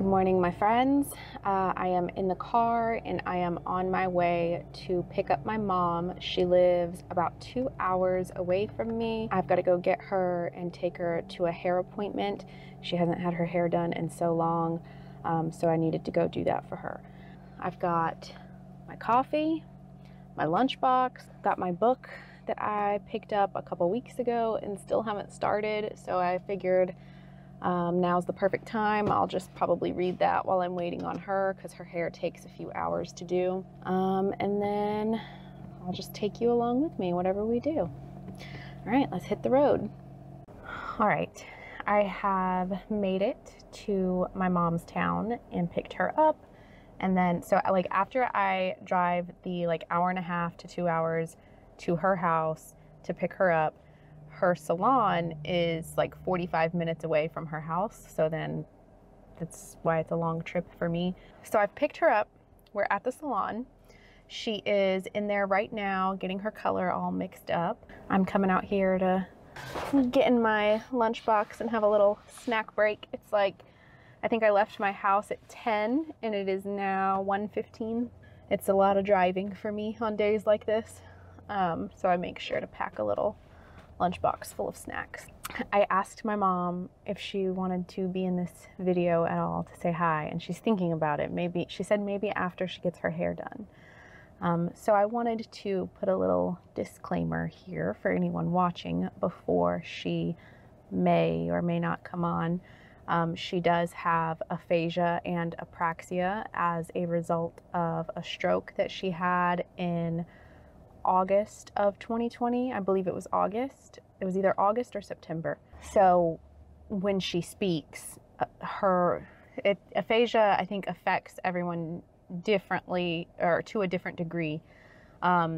Good morning, my friends. I am in the car and I am on my way to pick up my mom. She lives about 2 hours away from me. I've got to go get her and take her to a hair appointment. She hasn't had her hair done in so long, so I needed to go do that for her. I've got my coffee, my lunchbox, got my book that I picked up a couple weeks ago and still haven't started, so I figured now's the perfect time. I'll just probably read that while I'm waiting on her because her hair takes a few hours to do. And then I'll just take you along with me, whatever we do. All right, let's hit the road. All right, I have made it to my mom's town and picked her up. And then, so like after I drive the like hour and a half to 2 hours to her house to pick her up, her salon is like 45 minutes away from her house, so then that's why it's a long trip for me. So I've picked her up, we're at the salon. She is in there right now getting her color all mixed up. I'm coming out here to get in my lunchbox and have a little snack break. It's like, I think I left my house at 10 and it is now 1:15. It's a lot of driving for me on days like this, so I make sure to pack a little lunchbox full of snacks. I asked my mom if she wanted to be in this video at all to say hi, and she's thinking about it. Maybe she said maybe after she gets her hair done. So I wanted to put a little disclaimer here for anyone watching before she may or may not come on. She does have aphasia and apraxia as a result of a stroke that she had in August of 2020. I believe it was August. It was either August or September. So when she speaks, aphasia, I think, affects everyone differently or to a different degree. But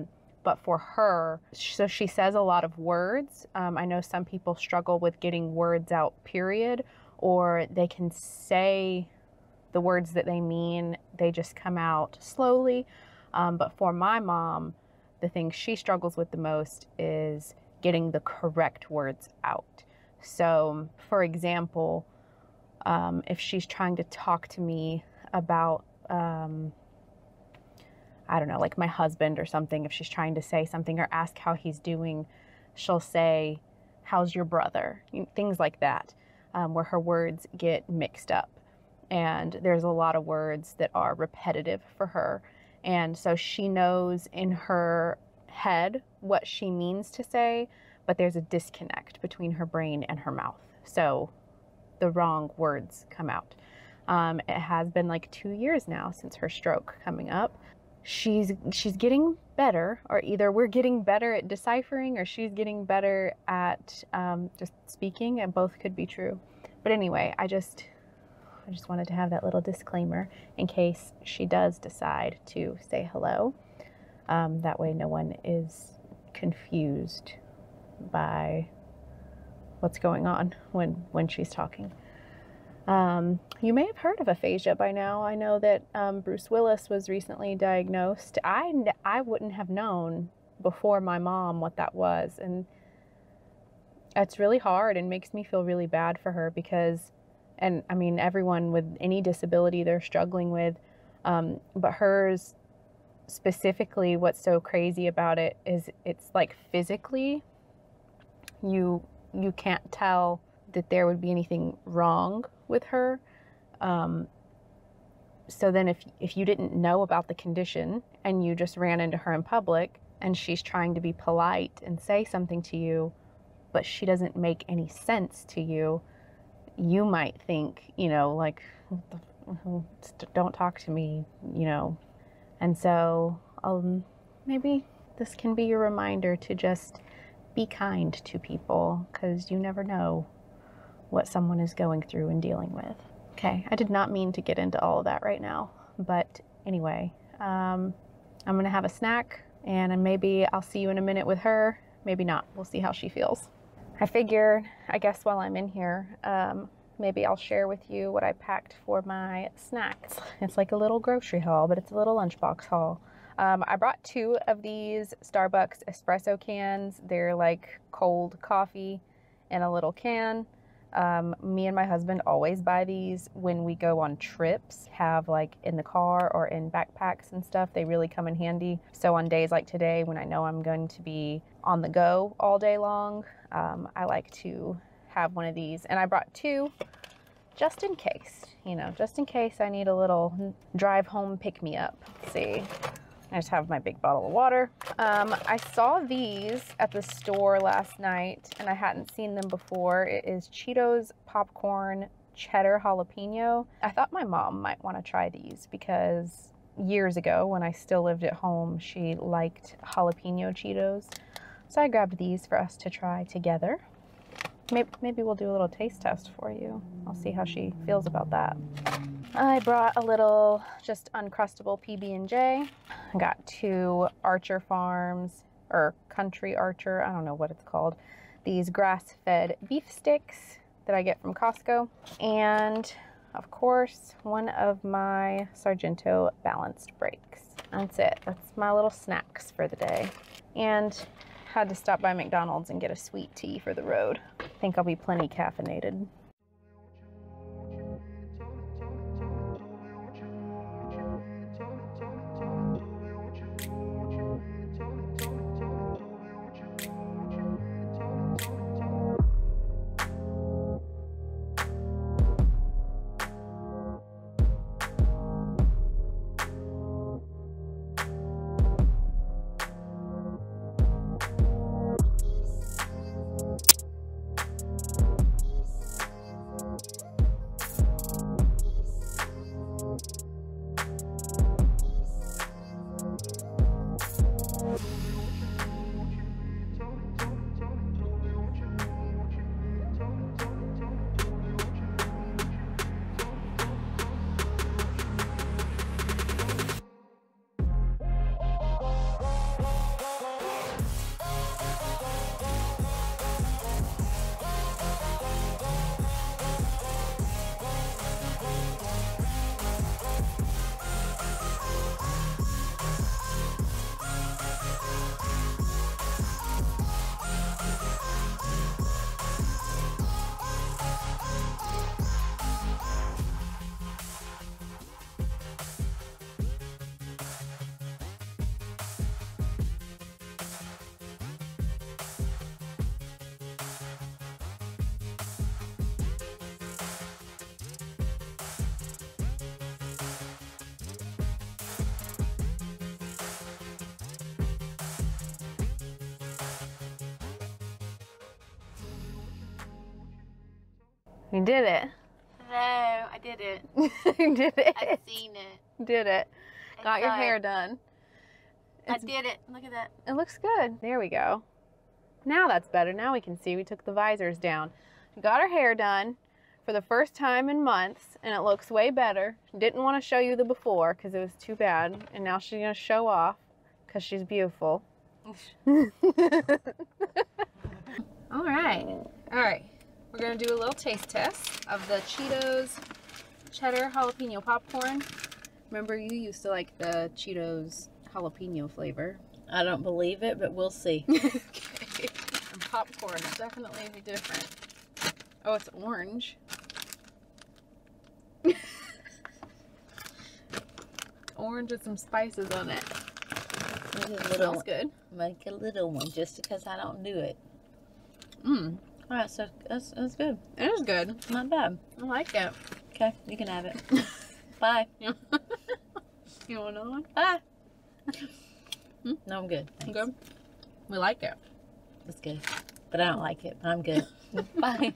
for her, so she says a lot of words. I know some people struggle with getting words out, period, or they can say the words that they mean. They just come out slowly. But for my mom, the thing she struggles with the most is getting the correct words out. So for example, if she's trying to talk to me about, I don't know, like my husband or something, if she's trying to say something or ask how he's doing, she'll say, "How's your brother?" Things like that, where her words get mixed up. And there's a lot of words that are repetitive for her. And so she knows in her head what she means to say, but there's a disconnect between her brain and her mouth. So the wrong words come out. It has been like 2 years now since her stroke coming up. She's getting better, or either we're getting better at deciphering or she's getting better at just speaking, and both could be true. But anyway, I just wanted to have that little disclaimer in case she does decide to say hello. That way no one is confused by what's going on when she's talking. You may have heard of aphasia by now. I know that Bruce Willis was recently diagnosed. I wouldn't have known before my mom what that was. And it's really hard and makes me feel really bad for her because, and I mean, everyone with any disability they're struggling with, but hers specifically, what's so crazy about it is it's like physically, you can't tell that there would be anything wrong with her. So then if you didn't know about the condition and you just ran into her in public and she's trying to be polite and say something to you, but she doesn't make any sense to you, you might think, you know, like, don't talk to me, you know. And so maybe this can be your reminder to just be kind to people, because you never know what someone is going through and dealing with. Okay, I did not mean to get into all of that right now, but anyway, I'm gonna have a snack and maybe I'll see you in a minute with her, maybe not, we'll see how she feels. I figured, I guess while I'm in here, maybe I'll share with you what I packed for my snacks. It's like a little grocery haul, but it's a little lunchbox haul. I brought two of these Starbucks espresso cans. They're like cold coffee in a little can. Me and my husband always buy these when we go on trips, have like in the car or in backpacks and stuff. They really come in handy. So on days like today, when I know I'm going to be on the go all day long, I like to have one of these. And I brought two just in case, you know, just in case I need a little drive home pick me up. Let's see. I just have my big bottle of water. I saw these at the store last night and I hadn't seen them before. It is Cheetos popcorn cheddar jalapeno. I thought my mom might want to try these because years ago when I still lived at home, she liked jalapeno Cheetos. So I grabbed these for us to try together. Maybe we'll do a little taste test for you. I'll see how she feels about that. I brought a little just Uncrustable PB&J. I got two Archer Farms or Country Archer, I don't know what it's called. These grass-fed beef sticks that I get from Costco. And of course, one of my Sargento balanced breaks. That's it, that's my little snacks for the day. And had to stop by McDonald's and get a sweet tea for the road. I think I'll be plenty caffeinated. You did it. No, I did it. You did it. I've seen it. Did it. Got your hair done. I did it. Look at that. It looks good. There we go. Now that's better. Now we can see. We took the visors down. We got our hair done for the first time in months, and it looks way better. Didn't want to show you the before because it was too bad, and now she's going to show off because she's beautiful. All right. All right. We're gonna do a little taste test of the Cheetos cheddar jalapeno popcorn. Remember, you used to like the Cheetos jalapeno flavor. I don't believe it, but we'll see. Okay. And popcorn is definitely different. Oh, it's orange. Orange with some spices on it. Smells good. Make a little one just because I don't do it. Mmm. All right, so that's good. It is good. Not bad. I like it. Okay, you can have it. Bye. You want another one? Bye. Hmm? No, I'm good. Thanks. Good? We like it. It's good. But I don't like it, but I'm good. Bye.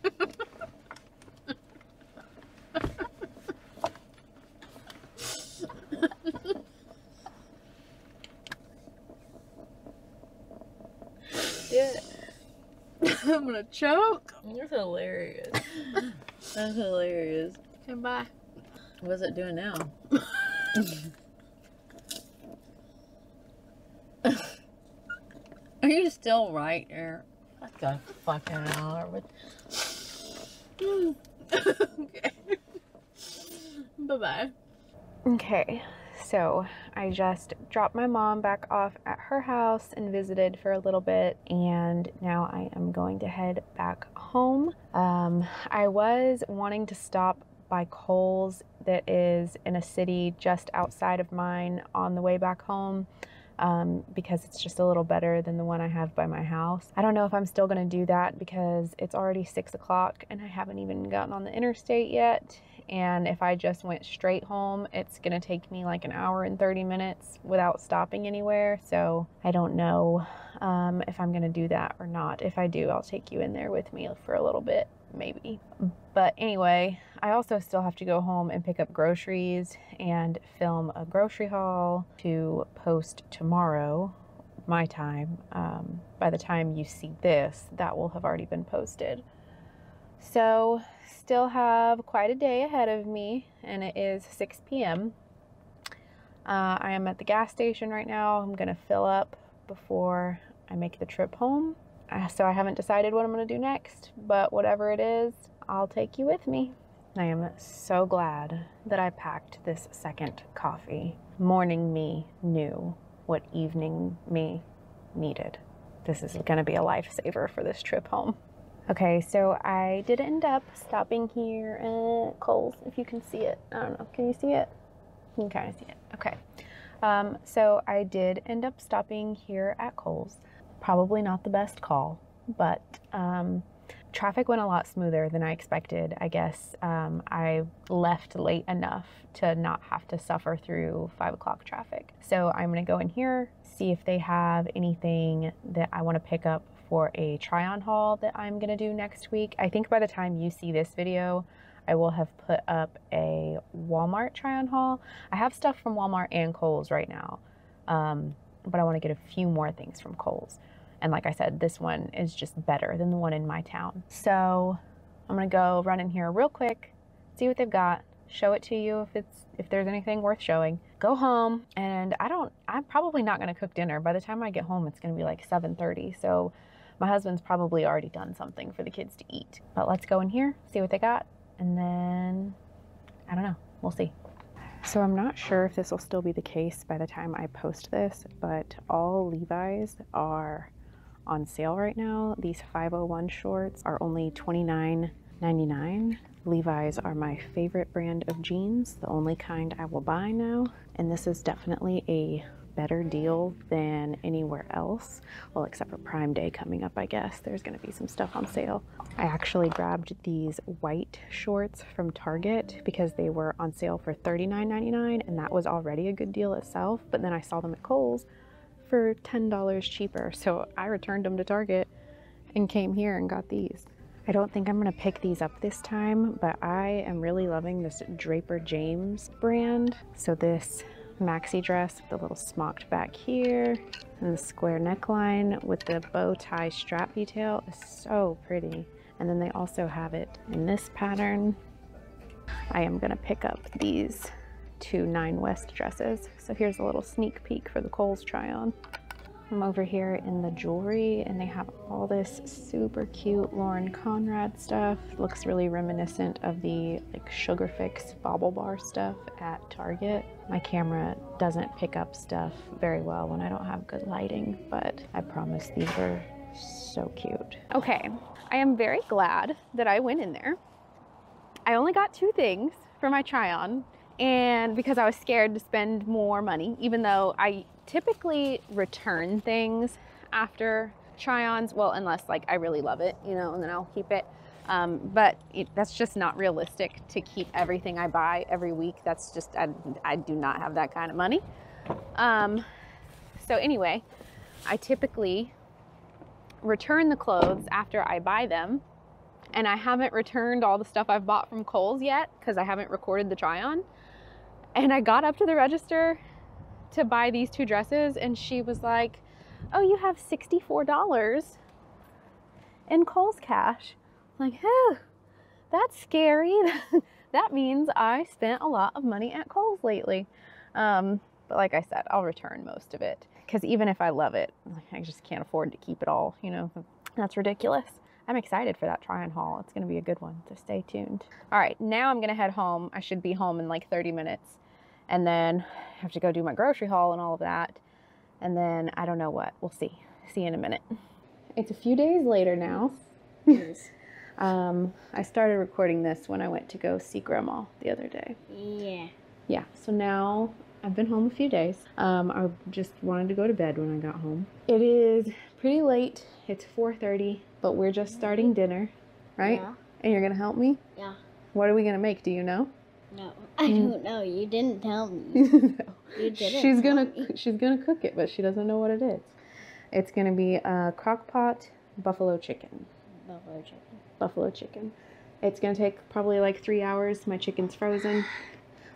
I'm gonna choke. You're hilarious. That's hilarious. Okay, bye. What's it doing now? Are you still right there? I got fucking out of it. Okay. Bye bye. Okay, so I just dropped my mom back off at her house and visited for a little bit, and now I am going to head back home. I was wanting to stop by Kohl's that is in a city just outside of mine on the way back home, because it's just a little better than the one I have by my house. I don't know if I'm still gonna do that because it's already 6 o'clock and I haven't even gotten on the interstate yet. And if I just went straight home, it's gonna take me like an hour and 30 minutes without stopping anywhere. So I don't know if I'm gonna do that or not. If I do, I'll take you in there with me for a little bit, maybe. But anyway, I also still have to go home and pick up groceries and film a grocery haul to post tomorrow, my time. By the time you see this, that will have already been posted. So still have quite a day ahead of me, and it is 6 p.m. I am at the gas station right now. I'm gonna fill up before I make the trip home. So I haven't decided what I'm gonna do next, but whatever it is, I'll take you with me. I am so glad that I packed this second coffee. Morning me knew what evening me needed. This is gonna be a lifesaver for this trip home. Okay, so I did end up stopping here at Kohl's, if you can see it. I don't know, can you see it? You can kind of see it, okay. So I did end up stopping here at Kohl's. Probably not the best call, but traffic went a lot smoother than I expected, I guess. I left late enough to not have to suffer through 5 o'clock traffic. So I'm gonna go in here, see if they have anything that I wanna pick up for a try-on haul that I'm gonna do next week. I think by the time you see this video, I will have put up a Walmart try-on haul. I have stuff from Walmart and Kohl's right now, but I wanna get a few more things from Kohl's. And like I said, this one is just better than the one in my town. So I'm gonna go run in here real quick, see what they've got, show it to you if there's anything worth showing. Go home, and I'm probably not gonna cook dinner. By the time I get home, it's gonna be like 7:30. So my husband's probably already done something for the kids to eat. But let's go in here, see what they got, and then, I don't know, we'll see. So I'm not sure if this will still be the case by the time I post this, but all Levi's are on sale right now. These 501 shorts are only $29.99. Levi's are my favorite brand of jeans, the only kind I will buy now. And this is definitely a better deal than anywhere else. Well, except for Prime Day coming up, I guess. There's gonna be some stuff on sale. I actually grabbed these white shorts from Target because they were on sale for $39.99, and that was already a good deal itself, but then I saw them at Kohl's for $10 cheaper, so I returned them to Target and came here and got these. I don't think I'm gonna pick these up this time, but I am really loving this Draper James brand. So this maxi dress with the little smocked back here and the square neckline with the bow tie strap detail is so pretty. And then they also have it in this pattern. I am gonna pick up these two Nine West dresses. So here's a little sneak peek for the Kohl's try on. I'm over here in the jewelry, and they have all this super cute Lauren Conrad stuff. Looks really reminiscent of the like Sugar Fix Bobble Bar stuff at Target. My camera doesn't pick up stuff very well when I don't have good lighting, but I promise these are so cute. Okay, I am very glad that I went in there. I only got two things for my try on, and because I was scared to spend more money, even though I typically return things after try-ons, well, unless like I really love it, you know, and then I'll keep it. That's just not realistic to keep everything I buy every week. That's just, I do not have that kind of money. So anyway, I typically return the clothes after I buy them, and I haven't returned all the stuff I've bought from Kohl's yet because I haven't recorded the try-on. And I got up to the register to buy these two dresses, and she was like, "Oh, you have $64 in Kohl's cash." I'm like, "Oh, that's scary." That means I spent a lot of money at Kohl's lately. But like I said, I'll return most of it because even if I love it, I just can't afford to keep it all, you know. That's ridiculous. I'm excited for that try on haul. It's gonna be a good one, so stay tuned. All right, now I'm gonna head home. I should be home in like 30 minutes. and then I have to go do my grocery haul and all of that. And then I don't know what. We'll see. See you in a minute. It's a few days later now. Yes. I started recording this when I went to go see Grandma the other day. Yeah. Yeah. So now I've been home a few days. I just wanted to go to bed when I got home. It is pretty late. It's 4:30, but we're just starting dinner, right? Yeah. And you're going to help me? Yeah. What are we going to make? Do you know? No, I don't know. You didn't tell me. No. You didn't. She's gonna cook it, but she doesn't know what it is. It's gonna be a crock pot buffalo chicken. Buffalo chicken. Buffalo chicken. It's gonna take probably like 3 hours. My chicken's frozen.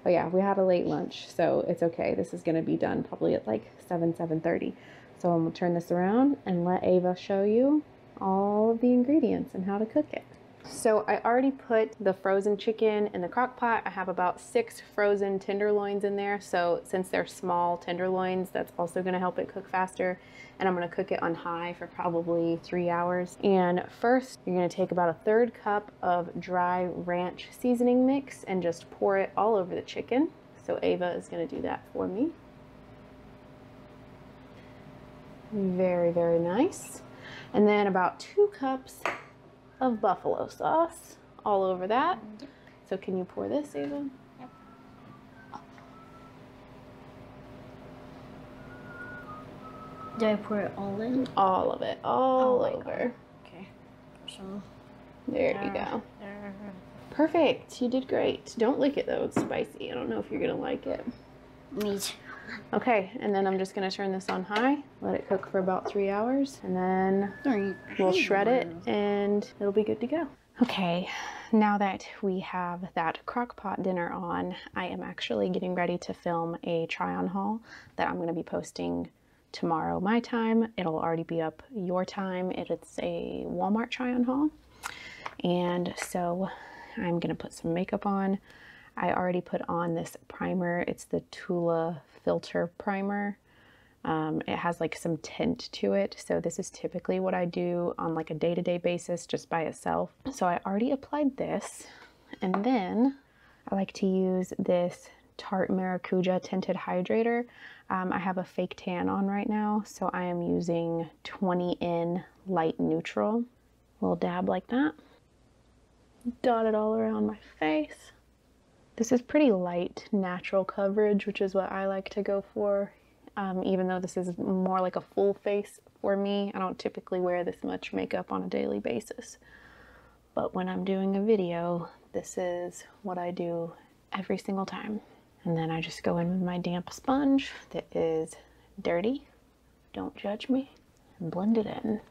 Oh yeah, we had a late lunch, so it's okay. This is gonna be done probably at like 7:30. So I'm gonna turn this around and let Ava show you all of the ingredients and how to cook it. So I already put the frozen chicken in the crock pot. I have about 6 frozen tenderloins in there. So since they're small tenderloins, that's also going to help it cook faster. And I'm going to cook it on high for probably 3 hours. And first, you're going to take about 1/3 cup of dry ranch seasoning mix and just pour it all over the chicken. So Ava is going to do that for me. Very, very nice. And then about 2 cups of buffalo sauce all over that. Yep. So can you pour this, Ava? Yep. Do I pour it all in? All of it, all over. Okay. So there you go. Perfect. You did great. Don't lick it though. It's spicy. I don't know if you're gonna like it. Me too. Okay, and then I'm just gonna turn this on high, let it cook for about 3 hours, and then we'll shred it and it'll be good to go. Okay, now that we have that crock pot dinner on, I am actually getting ready to film a try on haul that I'm gonna be posting tomorrow my time. It'll already be up your time. It's a Walmart try on haul. And so I'm gonna put some makeup on. I already put on this primer. It's the Tula filter primer. It has like some tint to it. So this is typically what I do on like a day-to-day basis just by itself. So I already applied this. And then I like to use this Tarte Maracuja Tinted Hydrator. I have a fake tan on right now. So I am using 20N Light Neutral. A little dab like that. Dot it all around my face. This is pretty light, natural coverage, which is what I like to go for, even though this is more like a full face for me. I don't typically wear this much makeup on a daily basis, but when I'm doing a video, this is what I do every single time. And then I just go in with my damp sponge that is dirty, don't judge me, and blend it in.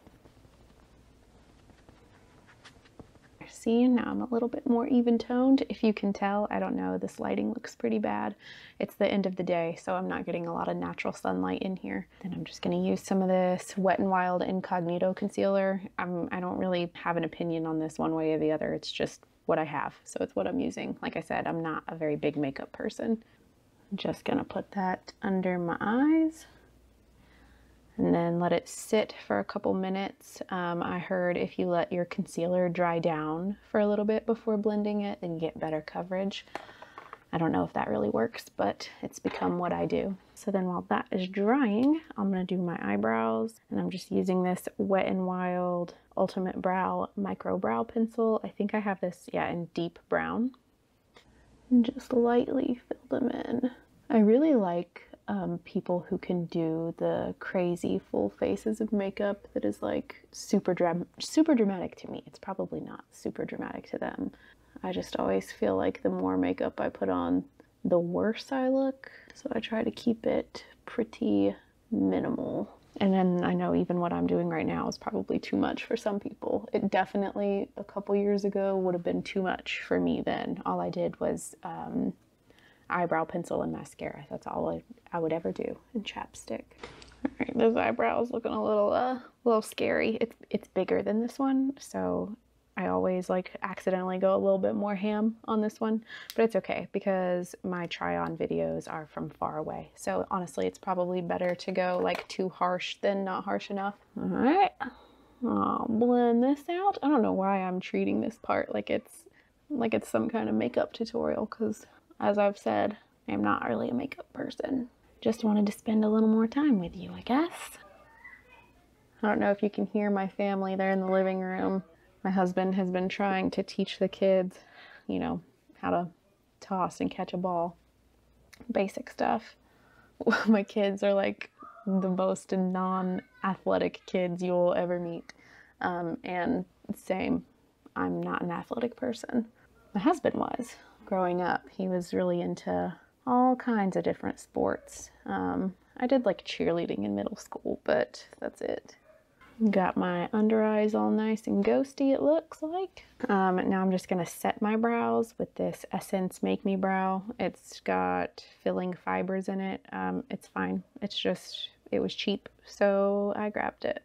See, now I'm a little bit more even toned. If you can tell, I don't know, this lighting looks pretty bad. It's the end of the day, so I'm not getting a lot of natural sunlight in here. Then I'm just gonna use some of this Wet n Wild Incognito Concealer. I don't really have an opinion on this one way or the other. It's just what I have, so it's what I'm using. Like I said, I'm not a very big makeup person. I'm just gonna put that under my eyes. And then let it sit for a couple minutes. I heard if you let your concealer dry down for a little bit before blending it, then you get better coverage. I don't know if that really works, but it's become what I do. So then while that is drying, I'm gonna do my eyebrows, and I'm just using this Wet n Wild Ultimate Brow Micro Brow Pencil. I think I have this, yeah, in deep brown. And just lightly fill them in. I really like people who can do the crazy full faces of makeup that is like super dramatic to me. It's probably not super dramatic to them. I just always feel like the more makeup I put on, the worse I look. So I try to keep it pretty minimal. And then I know even what I'm doing right now is probably too much for some people. It definitely, a couple years ago, would have been too much for me then. All I did was eyebrow pencil and mascara. That's all I would ever do, and chapstick. All right, those eyebrows looking a little scary. It's bigger than this one, so I always like accidentally go a little bit more ham on this one, but it's okay because my try on videos are from far away. So honestly, it's probably better to go like too harsh than not harsh enough. All right, I'll blend this out. I don't know why I'm treating this part like it's some kind of makeup tutorial, because as I've said, I'm not really a makeup person. Just wanted to spend a little more time with you, I guess. I don't know if you can hear my family. They're in the living room. My husband has been trying to teach the kids, you know, how to toss and catch a ball. Basic stuff. My kids are like the most non-athletic kids you'll ever meet. And same, I'm not an athletic person. My husband was. Growing up, he was really into all kinds of different sports. I did like cheerleading in middle school, but that's it. Got my under eyes all nice and ghosty, it looks like. Now I'm just gonna set my brows with this Essence Make Me Brow. It's got filling fibers in it. It's fine. It's just, it was cheap, so I grabbed it.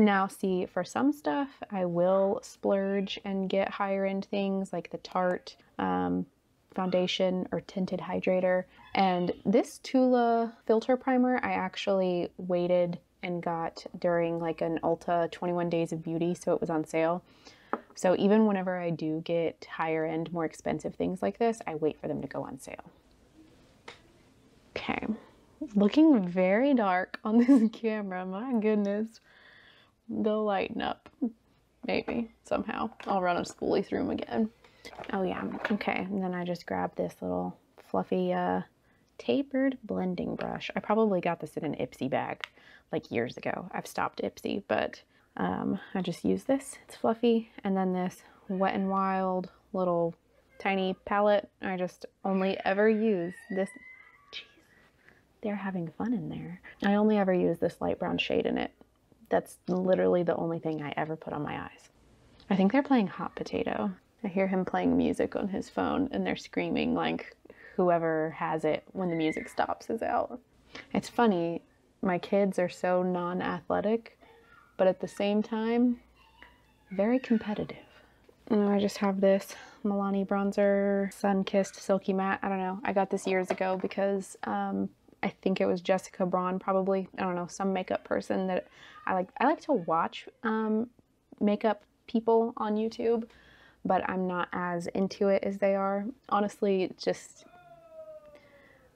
Now see, for some stuff, I will splurge and get higher end things like the Tarte foundation or tinted hydrator. And this Tula filter primer, I actually waited and got during like an Ulta 21 Days of Beauty, so it was on sale. So even whenever I do get higher end, more expensive things like this, I wait for them to go on sale. Okay, looking very dark on this camera, my goodness. They'll lighten up, maybe, somehow. I'll run a spoolie through them again. Oh yeah, okay, and then I just grabbed this little fluffy tapered blending brush. I probably got this in an Ipsy bag like years ago. I've stopped Ipsy, but I just use this. It's fluffy. And then this Wet n Wild little tiny palette. I just only ever use this. Jeez, they're having fun in there. I only ever use this light brown shade in it. That's literally the only thing I ever put on my eyes. I think they're playing Hot Potato. I hear him playing music on his phone and they're screaming like whoever has it when the music stops is out. It's funny, my kids are so non-athletic, but at the same time, very competitive. And I just have this Milani bronzer, sun-kissed silky matte. I don't know, I got this years ago because I think it was Jessica Braun, probably. I don't know, some makeup person that I like to watch makeup people on YouTube, but I'm not as into it as they are. Honestly, it just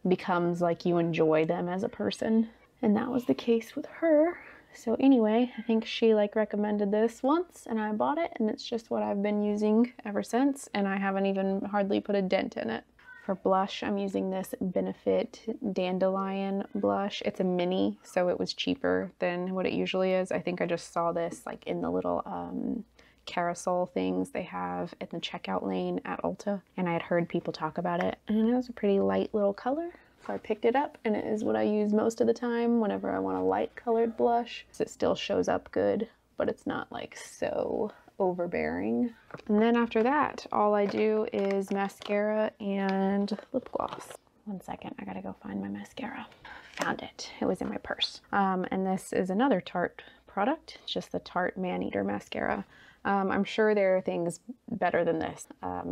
becomes like you enjoy them as a person. And that was the case with her. So anyway, I think she like recommended this once and I bought it and it's just what I've been using ever since. And I haven't even hardly put a dent in it. For blush, I'm using this Benefit Dandelion blush. It's a mini, so it was cheaper than what it usually is. I think I just saw this like in the little carousel things they have at the checkout lane at Ulta, and I had heard people talk about it, and it was a pretty light little color, so I picked it up, and it is what I use most of the time whenever I want a light colored blush. So it still shows up good, but it's not like so overbearing. And then after that, all I do is mascara and lip gloss. One second, I gotta go find my mascara. Found it. It was in my purse. And this is another Tarte product. It's just the Tarte Man-Eater mascara. I'm sure there are things better than this.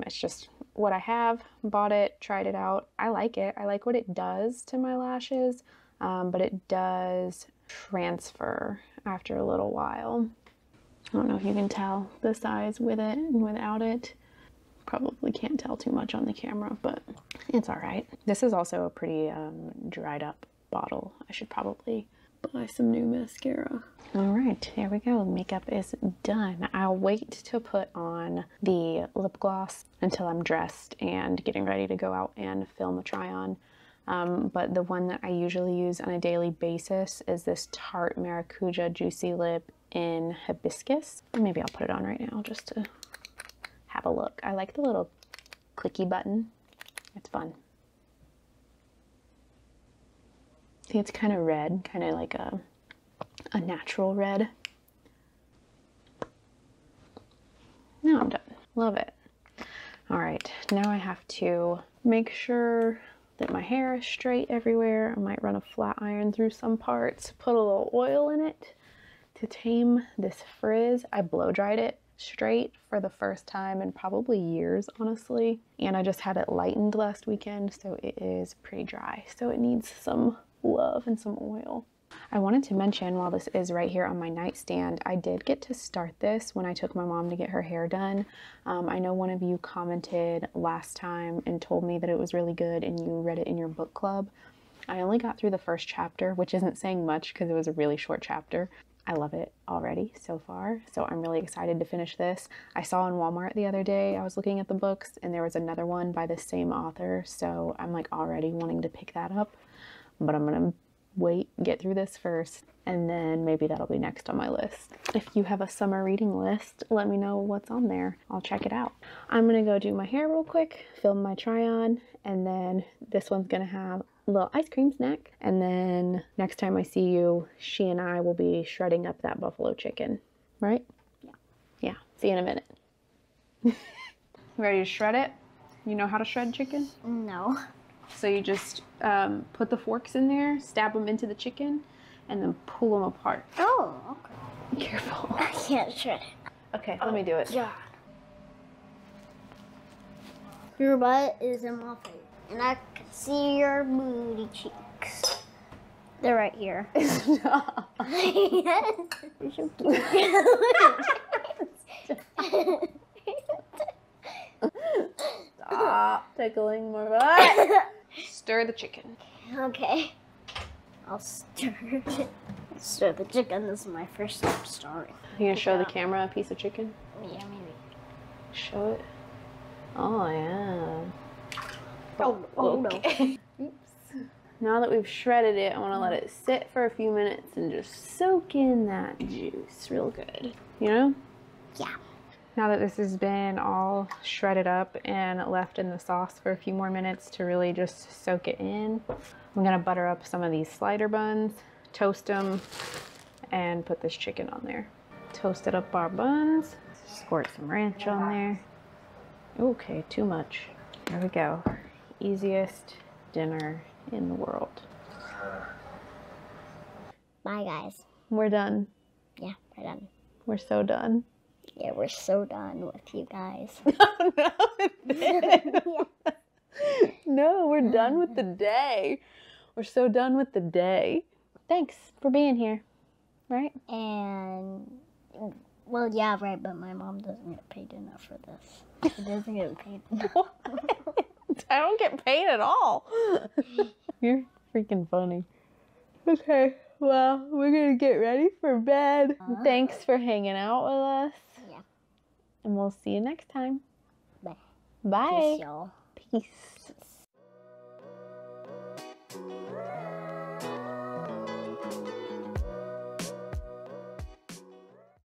It's just what I have. Bought it, tried it out. I like it. I like what it does to my lashes, but it does transfer after a little while. I don't know if you can tell the size with it and without it. Probably can't tell too much on the camera, but it's all right. This is also a pretty dried up bottle. I should probably buy some new mascara. All right, there we go. Makeup is done. I'll wait to put on the lip gloss until I'm dressed and getting ready to go out and film a try on. But the one that I usually use on a daily basis is this Tarte Maracuja Juicy Lip in Hibiscus. Maybe I'll put it on right now just to have a look. I like the little clicky button. It's fun. See, it's kind of red, kind of like a natural red. Now I'm done. Love it. All right, now I have to make sure that my hair is straight everywhere. I might run a flat iron through some parts, put a little oil in it to tame this frizz. I blow dried it straight for the first time in probably years, honestly. And I just had it lightened last weekend, so it is pretty dry. So it needs some love and some oil. I wanted to mention, while this is right here on my nightstand, I did get to start this when I took my mom to get her hair done. I know one of you commented last time and told me that it was really good and you read it in your book club. I only got through the first chapter, which isn't saying much because it was a really short chapter. I love it already so far, so I'm really excited to finish this. I saw in Walmart the other day, I was looking at the books, and there was another one by the same author, so I'm like already wanting to pick that up, but I'm gonna wait, get through this first, and then maybe that'll be next on my list. If you have a summer reading list, let me know what's on there. I'll check it out. I'm gonna go do my hair real quick, film my try on, and then this one's gonna have little ice cream snack, and then next time I see you, she and I will be shredding up that buffalo chicken, right? Yeah, see you in a minute. Ready to shred it? You know how to shred chicken? No. So you just put the forks in there, stab them into the chicken, and then pull them apart. Oh, okay. Careful. I can't shred it. Okay, let me do it. Yeah. Your butt is in my face. And I can see your booty cheeks. They're right here. Stop. Yes. You're so cute. Stop tickling my butt. Stir the chicken. Okay. I'll stir it. Stir the chicken. This is my first step stirring. You gonna show the camera a piece of chicken? Yeah, maybe. Show it. Oh, yeah. Oh, okay. No. Oops. Now that we've shredded it, I want to let it sit for a few minutes and just soak in that juice real good. You know? Yeah. Now that this has been all shredded up and left in the sauce for a few more minutes to really just soak it in, I'm going to butter up some of these slider buns, toast them, and put this chicken on there. Toasted up our buns, squirt some ranch on there. Okay, too much. There we go. Easiest dinner in the world. Bye, guys. We're done. Yeah, we're done. We're so done. Yeah, we're so done with you guys. No, we're done with the day. We're so done with the day. Thanks for being here. Right? And, well, yeah, right, but my mom doesn't get paid enough for this. She doesn't get paid enough. I don't get paid at all. You're freaking funny. Okay, well, we're gonna get ready for bed. Thanks for hanging out with us. Yeah. And we'll see you next time. Bye. Bye. Peace, y'all. Peace.